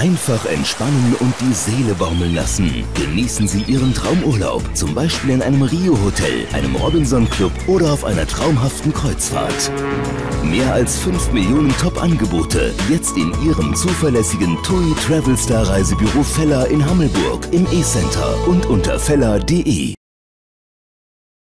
Einfach entspannen und die Seele baumeln lassen. Genießen Sie Ihren Traumurlaub, zum Beispiel in einem Rio-Hotel, einem Robinson Club oder auf einer traumhaften Kreuzfahrt. Mehr als 5 Millionen Top-Angebote, jetzt in Ihrem zuverlässigen TUI TRAVELStar Reisebüro Fella in Hammelburg, im E-Center und unter fella.de.